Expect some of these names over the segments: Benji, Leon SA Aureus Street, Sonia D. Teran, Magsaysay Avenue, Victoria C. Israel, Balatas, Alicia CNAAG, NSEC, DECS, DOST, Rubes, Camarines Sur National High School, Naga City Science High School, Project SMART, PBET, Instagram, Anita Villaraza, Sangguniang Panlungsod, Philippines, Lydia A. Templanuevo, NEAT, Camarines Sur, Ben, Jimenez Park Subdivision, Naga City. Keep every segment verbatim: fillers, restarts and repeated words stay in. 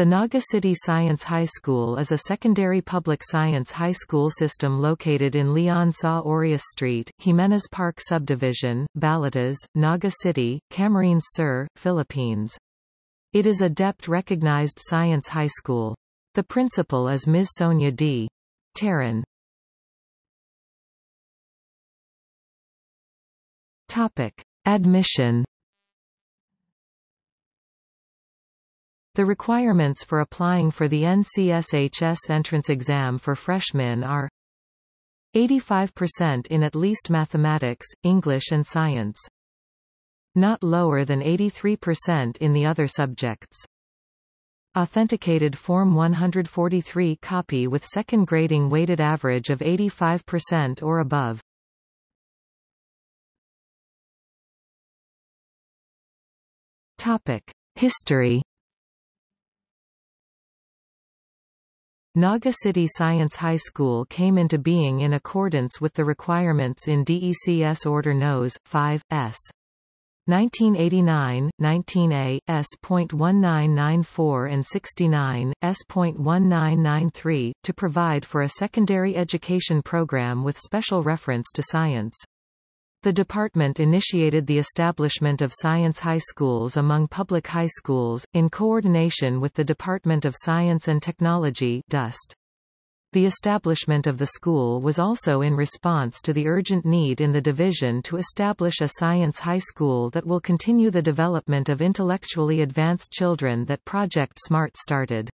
The Naga City Science High School is a secondary public science high school system located in Leon S A Aureus Street, Jimenez Park Subdivision, Balatas, Naga City, Camarines Sur, Philippines. It is a D E P T-recognized science high school. The principal is Miz Sonia D. Teran. Topic: Admission. The requirements for applying for the N C S H S entrance exam for freshmen are eighty-five percent in at least mathematics, English and science. Not lower than eighty-three percent in the other subjects. Authenticated Form one forty-three copy with second grading weighted average of eighty-five percent or above. Topic: History. Naga City Science High School came into being in accordance with the requirements in D E C S Order Nos. five S. nineteen eighty-nine, nineteen A, S nineteen ninety-four and sixty-nine, S nineteen ninety-three, to provide for a secondary education program with special reference to science. The department initiated the establishment of science high schools among public high schools, in coordination with the Department of Science and Technology (D O S T). The establishment of the school was also in response to the urgent need in the division to establish a science high school that will continue the development of intellectually advanced children that Project SMART started.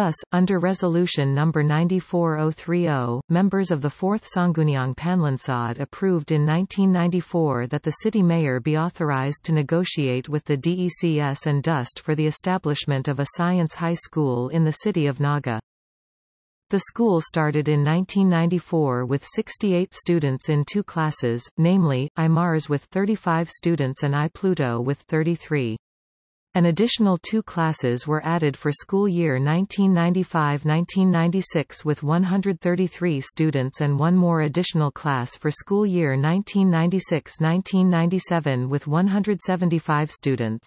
Thus, under Resolution number nine four zero three zero, members of the fourth Sangguniang Panlungsod approved in nineteen ninety-four that the city mayor be authorized to negotiate with the D E C S and D O S T for the establishment of a science high school in the city of Naga. The school started in nineteen ninety-four with sixty-eight students in two classes, namely, I Mars with thirty-five students and I Pluto with thirty-three. An additional two classes were added for school year nineteen ninety-five nineteen ninety-six with one hundred thirty-three students and one more additional class for school year nineteen ninety-six nineteen ninety-seven with one hundred seventy-five students.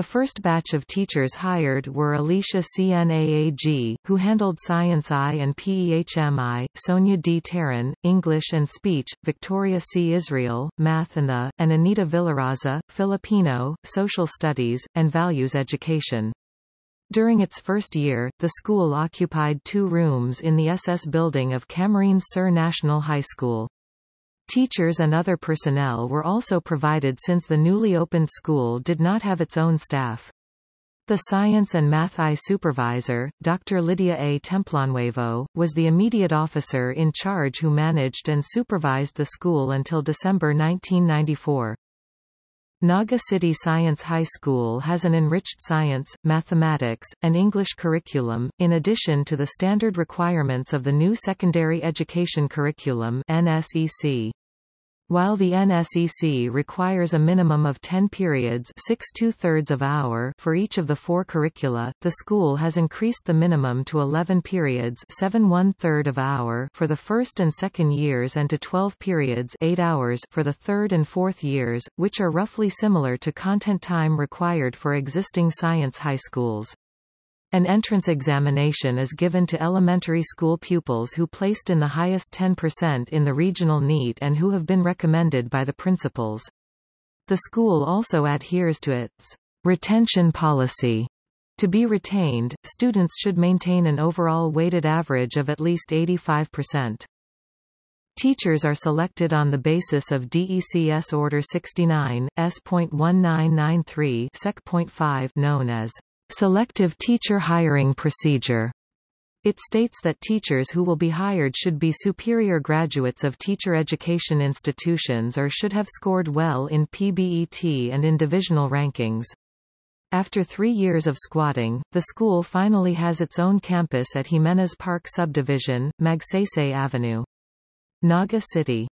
The first batch of teachers hired were Alicia C N A A G, who handled Science I and P E H M I, Sonia D. Teran, English and Speech, Victoria C. Israel, Math and the, and Anita Villaraza, Filipino, Social Studies, and Values Education. During its first year, the school occupied two rooms in the S S building of Camarines Sur National High School. Teachers and other personnel were also provided since the newly opened school did not have its own staff. The Science and Math I supervisor, Doctor Lydia A. Templanuevo, was the immediate officer in charge who managed and supervised the school until December nineteen ninety-four. Naga City Science High School has an enriched science, mathematics, and English curriculum, in addition to the standard requirements of the new Secondary Education Curriculum (N S E C). While the N S E C requires a minimum of ten periods six two-thirds of hour for each of the four curricula, the school has increased the minimum to eleven periods seven one-third of hour for the first and second years and to twelve periods eight hours for the third and fourth years, which are roughly similar to content time required for existing science high schools. An entrance examination is given to elementary school pupils who placed in the highest ten percent in the regional NEAT and who have been recommended by the principals. The school also adheres to its retention policy. To be retained, students should maintain an overall weighted average of at least eighty-five percent. Teachers are selected on the basis of D E C S Order sixty-nine, S nineteen ninety-three, Sec.five, known as Selective Teacher Hiring Procedure. It states that teachers who will be hired should be superior graduates of teacher education institutions or should have scored well in P B E T and in divisional rankings. After three years of squatting, the school finally has its own campus at Jimenez Park Subdivision, Magsaysay Avenue, Naga City.